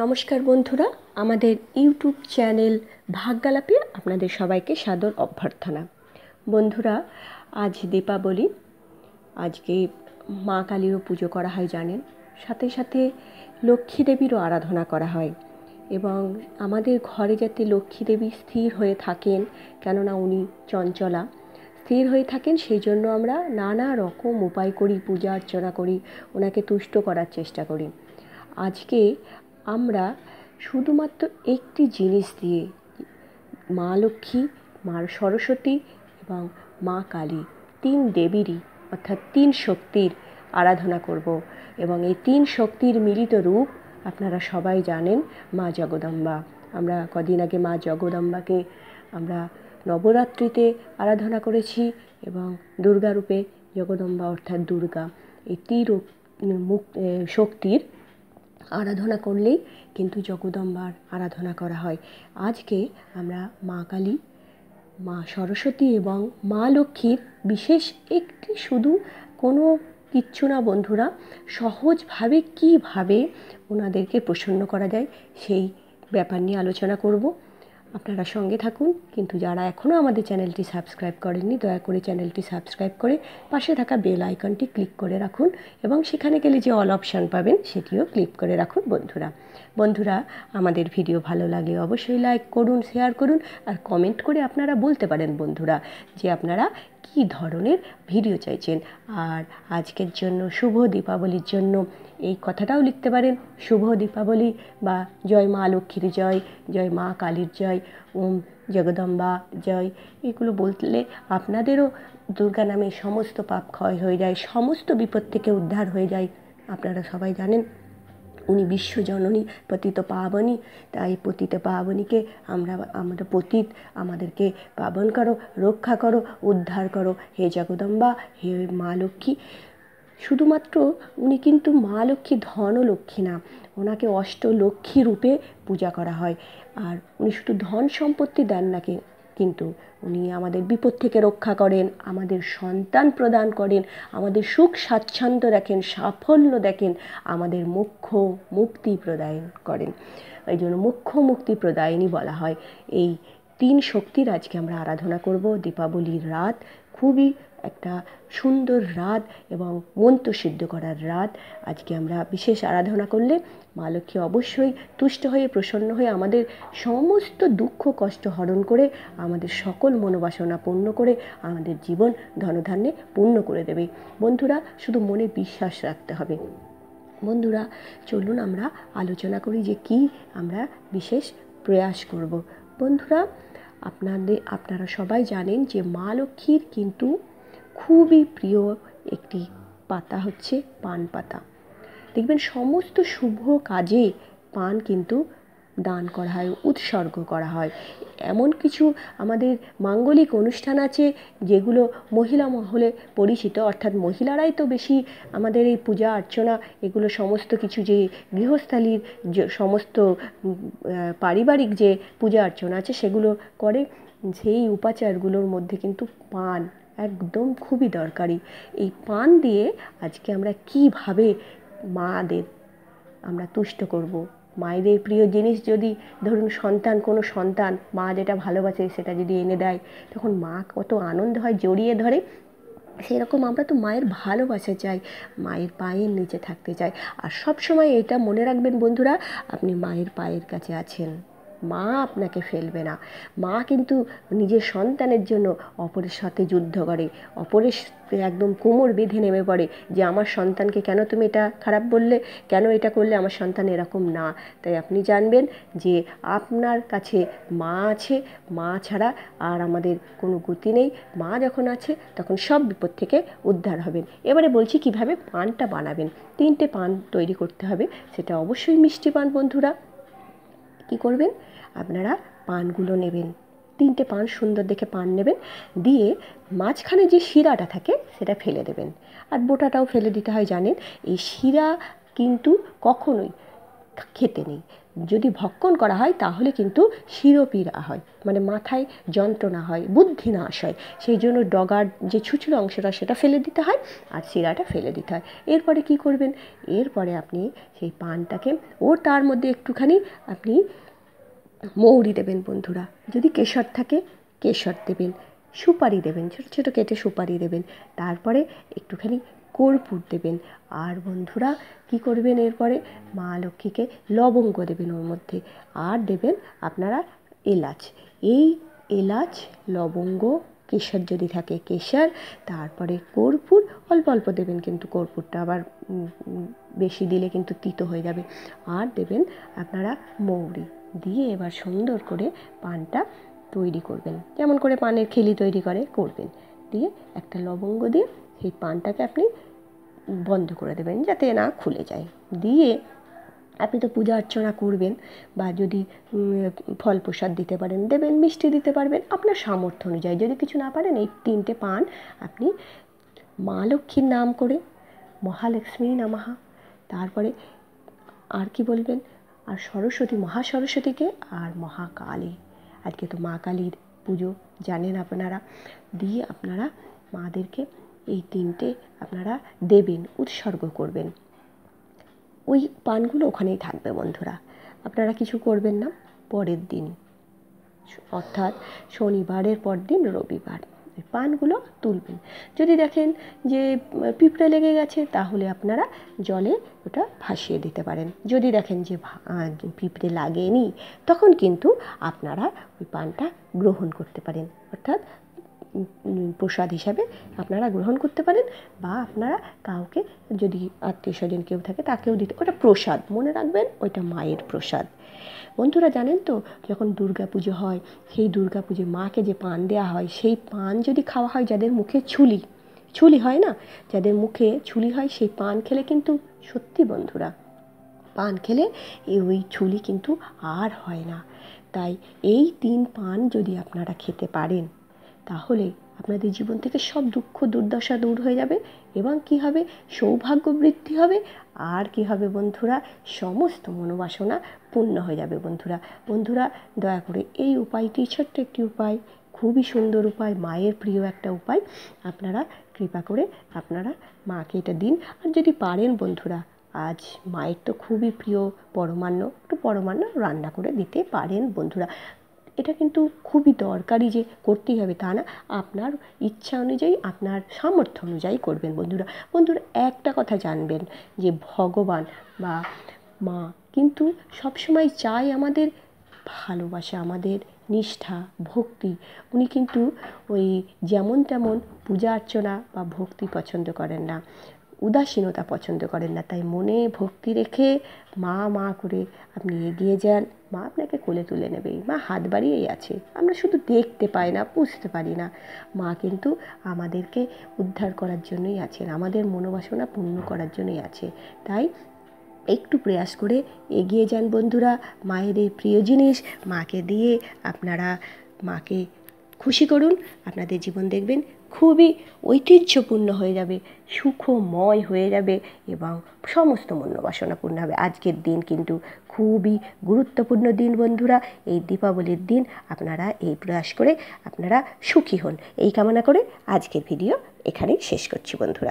नमस्कार बंधुरा आमादेर यूट्यूब चैनल भाग्यालापे आपनादेर सबाइके सादर अभ्यर्थना। बंधुरा आज दीपावली, आज के माँ कालीर पुजो करा हय जानेन, साथे साथे लक्ष्मी देवीर आराधना करा हय एबं आमादेर घरे जाते लक्ष्मी देवी स्थिर हये थाकेन, केनना उनी चंचला स्थिर हये थाकेन, सेइजन्य आमरा नाना रकम उपाय करी, पूजा अर्चना करी, ओनाके तुष्ट करार चेष्टा करी। आजके আমরা শুধুমাত্র একটি জিনিস দিয়ে মা লক্ষ্মী, মা সরস্বতী এবং মা কালী তিন দেবীরই অর্থাৎ তিন শক্তির আরাধনা করব এবং এই তিন শক্তির মিলিত রূপ আপনারা সবাই জানেন মা জগদম্বা। আমরা কদিন আগে মা জগদম্বাকে আমরা নবরাত্রিতে আরাধনা করেছি এবং দুর্গা রূপে জগদম্বা অর্থাৎ দুর্গা এই তিন শক্তির आराधना करले किन्तु जगदम्बार आराधना करा हय। आज के आमरा माँ काली, माँ सरस्वती एवं माँ लक्ष्मीर विशेष एकटी शुधु कोनो किच्छु ना बंधुरा, सहज भावे किभावे ओनादेरके प्रसन्न करा जाय सेई ब्यापार निये आलोचना करब। आपनारा संगे थाकुन। किन्तु जारा एखोनो आमादेर चैनलटी सबस्क्राइब करेननि दया करे चैनलटी सबस्क्राइब करे पाशे थाका बेल आइकनटी क्लिक करे राखुन एबं सेखाने गेले जे अल अपशन पाबेन सेटिओ क्लिक करे राखुन। बंधुरा बंधुरा आमादेर भिडियो भालो लागले अवश्यई लाइक करुन, शेयार करुन और कमेंट करे आपनारा बोलते पारेन बंधुरा जे आपनारा कि धरनेर भिडियो चाइछेन। और आजकेर जन्य शुभ दीपावलिर जन्य এই কথাটাও লিখতে পারেন, শুভ দীপাবলি বা জয় মা লক্ষ্মীর জয়, জয় মা কালীর জয়, ওম জগদম্বা জয়। এগুলো বললে আপনাদেরও দুর্গা নামে সমস্ত পাপ ক্ষয় হয়ে যায়, সমস্ত বিপদ থেকে উদ্ধার হয়ে যায়। আপনারা সবাই জানেন উনি বিশ্বজননী, পতিত পাবনী। তাই পতিত পাবনীকে আমরা পতিত আমাদেরকে পাবন করো, রক্ষা করো, উদ্ধার করো হে জগদম্বা, হে মা লক্ষ্মী। শুধুমাত্র উনি কিন্তু মা লক্ষ্মী ধন লক্ষ্মী না, ওনাকে অষ্টলক্ষ্মী রূপে পূজা করা হয়। আর উনি শুধু ধন সম্পত্তি দেন না, কিন্তু উনি আমাদের বিপদ থেকে রক্ষা করেন, আমাদের সন্তান প্রদান করেন, আমাদের সুখ স্বাচ্ছন্দ্য রাখেন, সাফল্য দেখেন, আমাদের মুখ্য মুক্তি প্রদান করেন। এই জন্য মুখ্য মুক্তি প্রদায়িনী বলা হয়। এই তিন শক্তির আজকে আমরা আরাধনা করব। দীপাবলির রাত খুবই একটা সুন্দর রাত এবং মন্ত্র সিদ্ধ করার রাত। আজকে আমরা বিশেষ আরাধনা করলে মা লক্ষ্মী অবশ্যই তুষ্ট হয়ে প্রসন্ন হয়ে আমাদের সমস্ত দুঃখ কষ্ট হরণ করে আমাদের সকল মনোবাসনা পূর্ণ করে আমাদের জীবন ধনধান্যে পূর্ণ করে দেবে। বন্ধুরা শুধু মনে বিশ্বাস রাখতে হবে। বন্ধুরা চলুন আমরা আলোচনা করি যে কি আমরা বিশেষ প্রয়াস করব। বন্ধুরা আপনারা সবাই জানেন যে মা লক্ষ্মীর কিন্তু খুবই প্রিয় একটি পাতা হচ্ছে পান পাতা। দেখবেন সমস্ত শুভ কাজে পান কিন্তু দান করা হয়, উৎসর্গ করা হয়। এমন কিছু আমাদের মাঙ্গলিক অনুষ্ঠান আছে যেগুলো মহিলা মহলে পরিচিত, অর্থাৎ মহিলারাই তো বেশি আমাদের এই পূজা অর্চনা এগুলো সমস্ত কিছু, যে গৃহস্থালির সমস্ত পারিবারিক যে পূজা অর্চনা আছে সেগুলো করে। সেই উপাচারগুলোর মধ্যে কিন্তু পান একদম খুবই দরকারি। এই পান দিয়ে আজকে আমরা কিভাবে মাদের আমরা তুষ্ট করব। মায়েদের প্রিয় জিনিস যদি ধরুন সন্তান, কোনো সন্তান মা যেটা ভালোবাসে সেটা যদি এনে দেয় তখন মা কত আনন্দ হয়, জড়িয়ে ধরে। সেরকম আমরা তো মায়ের ভালোবাসা চাই, মায়ের পায়ের নিচে থাকতে চাই। আর সবসময় এটা মনে রাখবেন বন্ধুরা, আপনি মায়ের পায়ের কাছে আছেন, মা আপনাকে ফেলবে না। মা কিন্তু নিজের সন্তানের জন্য অপরের সাথে যুদ্ধ করে, অপরের একদম কোমর বেঁধে নেমে পড়ে যে আমার সন্তানকে কেন তুমি এটা খারাপ বললে, কেন এটা করলে, আমার সন্তান এরকম না। তাই আপনি জানবেন যে আপনার কাছে মা আছে, মা ছাড়া আর আমাদের কোনো গতি নেই। মা যখন আছে তখন সব বিপদ থেকে উদ্ধার হবেন। এবারে বলছি কিভাবে পানটা বানাবেন। তিনটে পান তৈরি করতে হবে, সেটা অবশ্যই মিষ্টি পান। বন্ধুরা কী করবেন, আপনারা পানগুলো নেবেন, তিনটে পান সুন্দর দেখে পান নেবেন, দিয়ে মাঝখানে যে শিরাটা থাকে সেটা ফেলে দেবেন। আর বোটাটাও ফেলে দিতে হয় জানেন। এই শিরা কিন্তু কখনোই খেতে নেই, যদি ভক্ষণ করা হয় তাহলে কিন্তু শিরোপীড়া হয়, মানে মাথায় যন্ত্রণা হয়, বুদ্ধি নাশ হয়। সেই জন্য ডগার যে ছুচুলো অংশটা সেটা ফেলে দিতে হয় আর শিরাটা ফেলে দিতে হয়। এরপরে কি করবেন, এরপরে আপনি সেই পানটাকে তার মধ্যে একটুখানি আপনি মৌরি দেবেন বন্ধুরা, যদি কেশর থাকে কেশর দেবেন, সুপারি দেবেন, ছোটো ছোটো কেটে সুপারি দেবেন, তারপরে একটুখানি কর্পূর দেবেন। আর বন্ধুরা কি করবেন, এরপরে মা লক্ষ্মীকে লবঙ্গ দেবেন ওর মধ্যে, আর দেবেন আপনারা এলাচ, এই এলাচ লবঙ্গ কেশর যদি থাকে কেশর, তারপরে কর্পূর অল্প অল্প দেবেন, কিন্তু কর্পূরটা আবার বেশি দিলে কিন্তু তিতো হয়ে যাবে, আর দেবেন আপনারা মৌরি দিয়ে এবার সুন্দর করে পানটা তৈরি করবেন, যেমন করে পানের খেলি তৈরি করে করবেন, দিয়ে একটা লবঙ্গ দিয়ে সেই পানটাকে আপনি বন্ধ করে দেবেন যাতে না খুলে যায়। দিয়ে আপনি তো পূজা অর্চনা করবেন, বা যদি ফল প্রসাদ দিতে পারেন দেবেন, মিষ্টি দিতে পারবেন আপনার সামর্থ্য অনুযায়ী। যদি কিছু না পারেন, এই 3টে পান আপনি মা লক্ষ্মীর নাম করে মহালক্ষ্মী নামাহা, তারপরে আর কি বলবেন, আর সরস্বতী মহাসরস্বতীকে আর মহাকালী, আজকে তো মা কালীর পুজো জানেন আপনারা, দিয়ে আপনারা মাদেরকে এই 3টে আপনারা দেবেন, উৎসর্গ করবেন। ওই পানগুলো ওখানেই থাকবে বন্ধুরা, আপনারা কিছু করবেন না। পরের দিন অর্থাৎ শনিবারের পর দিন রবিবার ওই পানগুলো তুলবেন। যদি দেখেন যে পিঁপড়ে লেগে গেছে তাহলে আপনারা জলে ওটা ভাসিয়ে দিতে পারেন। যদি দেখেন যে পিঁপড়ে লাগেনি তখন কিন্তু আপনারা ওই পানটা গ্রহণ করতে পারেন, অর্থাৎ প্রসাদ হিসাবে আপনারা গ্রহণ করতে পারেন, বা আপনারা কাউকে যদি আত্মীয় স্বজন কেউ থাকে তাকেও দিতে, ওটা প্রসাদ মনে রাখবেন, ওইটা মায়ের প্রসাদ। বন্ধুরা জানেন তো যখন দুর্গাপুজো হয় সেই দুর্গাপুজো মাকে যে পান দেওয়া হয় সেই পান যদি খাওয়া হয়, যাদের মুখে ছুলি ছুলি হয় না, যাদের মুখে ছুলি হয় সেই পান খেলে কিন্তু সত্যি বন্ধুরা পান খেলে ওই ছুলি কিন্তু আর হয় না। তাই এই 3 পান যদি আপনারা খেতে পারেন তাহলে আপনাদের জীবন থেকে সব দুঃখ দুর্দশা দূর হয়ে যাবে, এবং কি হবে সৌভাগ্য বৃদ্ধি হবে, আর কি হবে বন্ধুরা সমস্ত মনোবাসনা পূর্ণ হয়ে যাবে। বন্ধুরা বন্ধুরা দয়া করে এই উপায়টি, ছোট্ট একটি উপায়, খুবই সুন্দর উপায়, মায়ের প্রিয় একটা উপায়, আপনারা কৃপা করে আপনারা মাকে এটা দিন। আর যদি পারেন বন্ধুরা, আজ মায়ের তো খুবই প্রিয় পরমান্ন, একটু পরমান্ন রান্না করে দিতে পারেন বন্ধুরা। এটা কিন্তু খুবই দরকারি যে করতেই হবে তা না, আপনার ইচ্ছা অনুযায়ী আপনার সামর্থ্য অনুযায়ী করবেন বন্ধুরা। বন্ধুরা একটা কথা জানবেন যে ভগবান বা মা কিন্তু সবসময় চায় আমাদের ভালোবাসা, আমাদের নিষ্ঠা, ভক্তি। উনি কিন্তু ওই যেমন তেমন পূজা অর্চনা বা ভক্তি পছন্দ করেন না, উদাসীনতা পছন্দ করেন না। তাই মনে ভক্তি রেখে মা মা করে আপনি এগিয়ে যান, মা আপনাকে কোলে তুলে নেবেই, মা হাত বাড়িয়েই আছে, আমরা শুধু দেখতে পাই না, বুঝতে পারি না। মা কিন্তু আমাদেরকে উদ্ধার করার জন্যই আছেন, আমাদের মনোবাসনা পূর্ণ করার জন্যই আছে। তাই একটু প্রয়াস করে এগিয়ে যান বন্ধুরা, মায়ের এই প্রিয় জিনিস মাকে দিয়ে আপনারা মাকে খুশি করুন, আপনাদের জীবন দেখবেন খুবই ঐতিহ্যপূর্ণ হয়ে যাবে, সুখময় হয়ে যাবে, এবং সমস্ত মনোবাসনাপূর্ণ হবে। আজকের দিন কিন্তু খুবই গুরুত্বপূর্ণ দিন বন্ধুরা, এই দীপাবলির দিন আপনারা এই প্রয়াস করে আপনারা সুখী হন, এই কামনা করে আজকের ভিডিও এখানেই শেষ করছি বন্ধুরা।